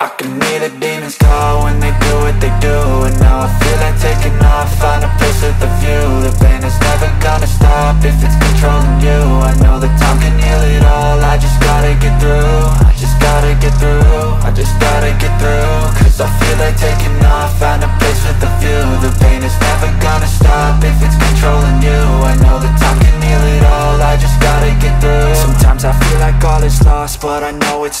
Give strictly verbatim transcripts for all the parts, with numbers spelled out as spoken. I can hear the demons call when they do what they do, and now I feel like taking off, find a place with a view. The pain is never gonna stop if it's controlling you. I know that time can heal it all, I just gotta get through. I just gotta get through, I just gotta get through. Cause I feel like taking off, find a place with a view. The pain is never gonna stop if it's controlling you. I know that time can heal it all, I just gotta get through. Sometimes I feel like all is lost, but I know it's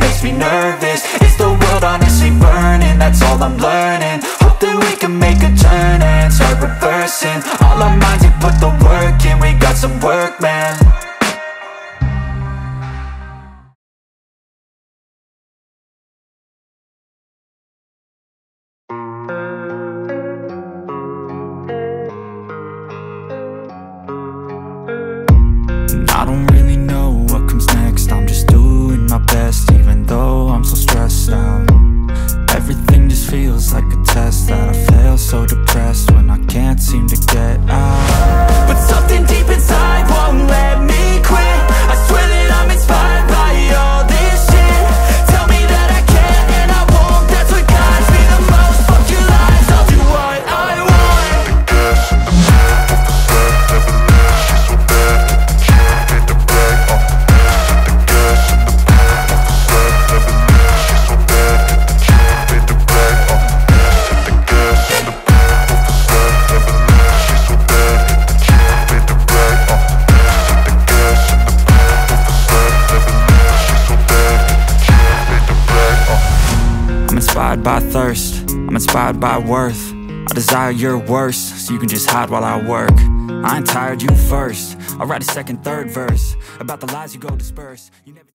makes me nervous. Is the world honestly burning? That's all I'm learning. Hope that we can make a turn and start reversing all our minds and put the work in. We got some work, man. By thirst, I'm inspired by worth. I desire your worst, so you can just hide while I work. I ain't tired, you first. I'll write a second, third verse about the lies you go disperse. You never